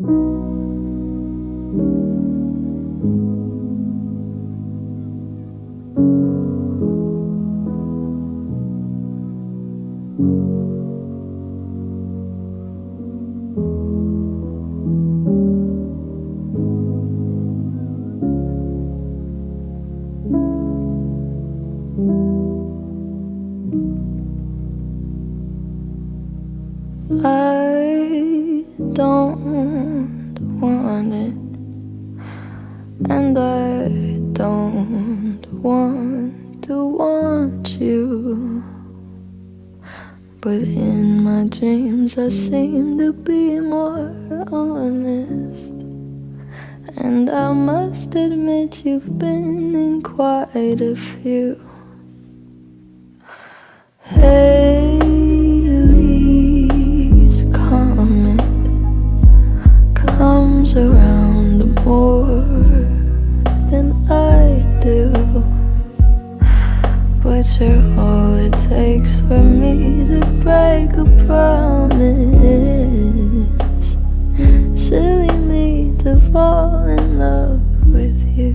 I don't want it, and I don't want to want you, but in my dreams I seem to be more honest. And I must admit you've been in quite a few. Around more than I do, but you're all it takes for me to break a promise. Silly me to fall in love with you.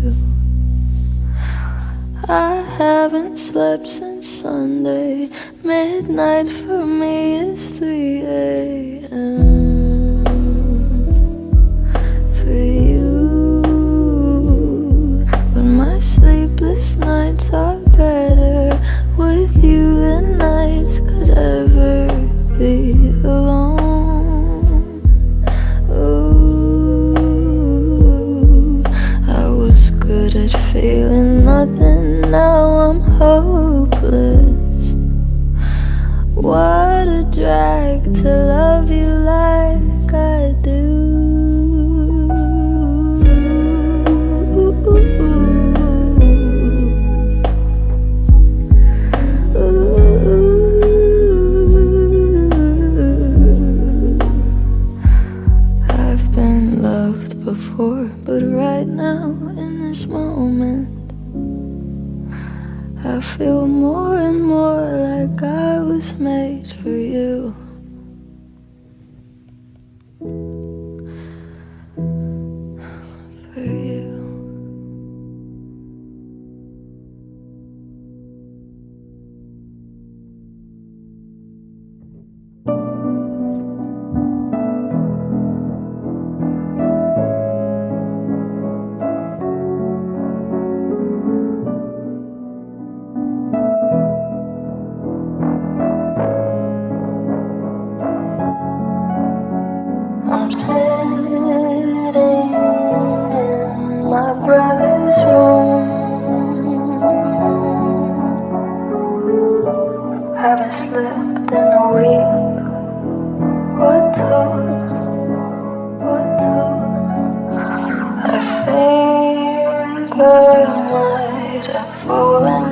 I haven't slept since Sunday. Midnight for me is 3 a.m. Sleepless nights are better with you than nights could ever be alone. Ooh, I was good at feeling nothing, now I'm hopeless. What a drag to love you like I do. But right now, in this moment, I feel more and more like I was made for you. Haven't slept in a week or two. I think I might have fallen